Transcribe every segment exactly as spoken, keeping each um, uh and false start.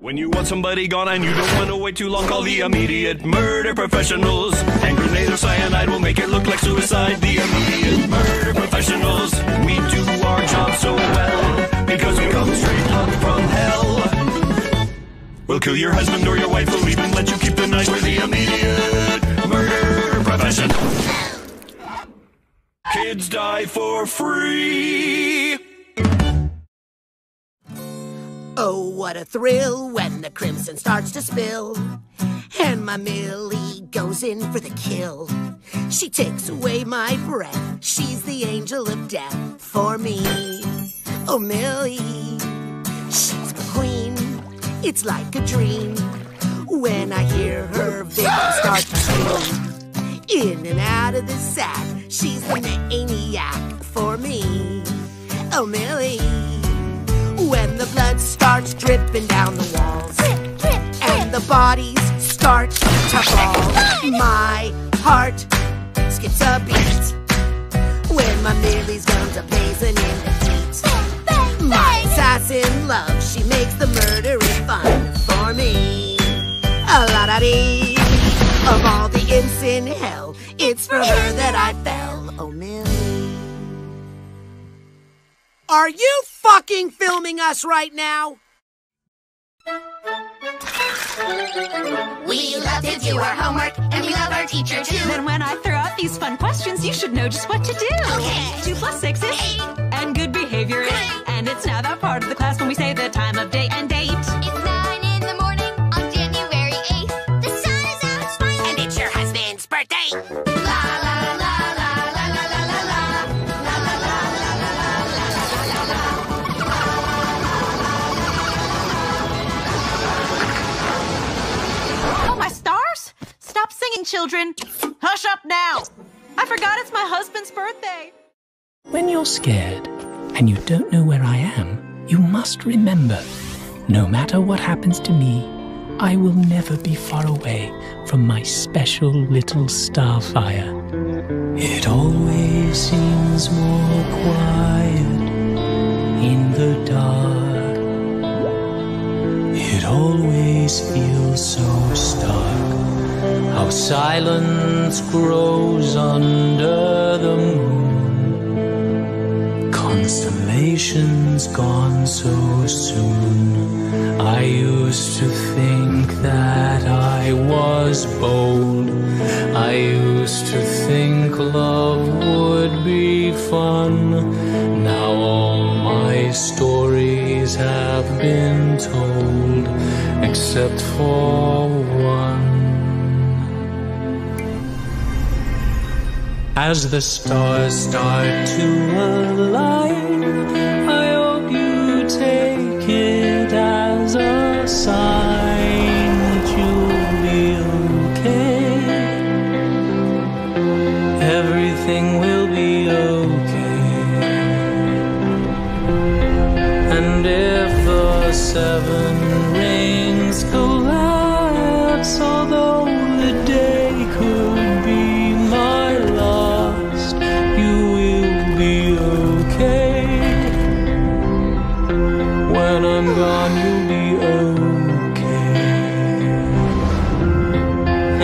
When you want somebody gone and you don't want to wait too long, call the immediate murder professionals. And grenade or cyanide will make it look like suicide. The immediate murder professionals. We do our job so well because we come straight up from hell. We'll kill your husband or your wife. We'll even let you keep the knife. We're the immediate murder professionals. Kids die for free. Oh, what a thrill when the crimson starts to spill, and my Millie goes in for the kill. She takes away my breath, she's the angel of death for me. Oh, Millie, she's my queen, it's like a dream when I hear her victim start to scream. In and out of the sack, she's the maniac for me. Oh, Millie. When the blood starts dripping down the walls, drip, drip, drip, and the bodies start to fall, my heart skips a beat when my Millie's guns are blazing in the heat. Bang, bang, my assassin love, she makes the murdering fun for me. A la da dee. Of all the imps in hell, it's for her that I fell. Oh, Millie. Are you fucking filming us right now? We love to do our homework, and we love our teacher too. Then when I throw out these fun questions, you should know just what to do. Okay. Two plus six is eight, and good behavior is. And it's now that part of the class when we say the time of day and date. It's nine in the morning on January eighth. The sun is out smiling, and it's your husband's birthday. Stop singing, children. Hush up now. I forgot it's my husband's birthday. When you're scared and you don't know where I am, you must remember, no matter what happens to me, I will never be far away from my special little starfire. It always seems more quiet in the dark. It always feels so stark. How silence grows under the moon. Constellations gone so soon. I used to think that I was bold. I used to think love would be fun. Now all my stories have been told, except for one. As the stars start to align, I hope you take it as a sign that you'll be okay. Everything will be okay. And if the seven rings collapse, although the day could be mine, I'm gone, you'll be okay.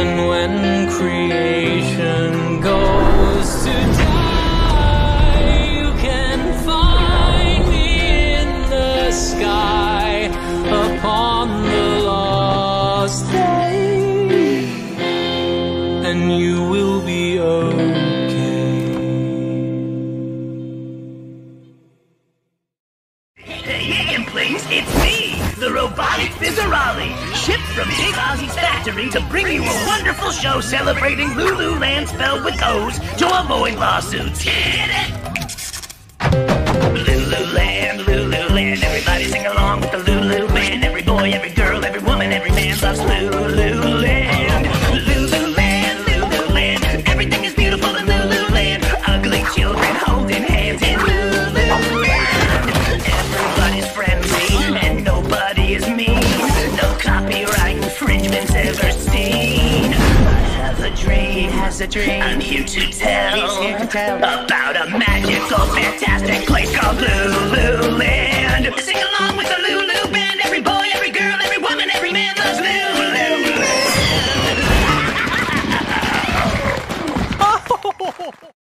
And when creation goes to die, you can find me in the sky upon the lost day, and you will be okay. Robotic Fizzerali, shipped from Big Ozzy's factory to bring you a wonderful show celebrating Lululand spelled with O's to avoid lawsuits. Get it? Lululand, Lululand, everybody sing along with the Lulu band. Every boy, every girl, every woman, every man loves Lululand. Lululand, Lululand, everything is beautiful in Lululand. Ugly children holding hands in Lululand. Everybody's friendly and nobody is mean. No copyright infringement's ever seen. I have a dream, has a dream. I'm here to tell, he's here to tell about a magical, fantastic place called Lululand. Sing along with the Lulu band, every boy, every girl, everyone. ho, ho.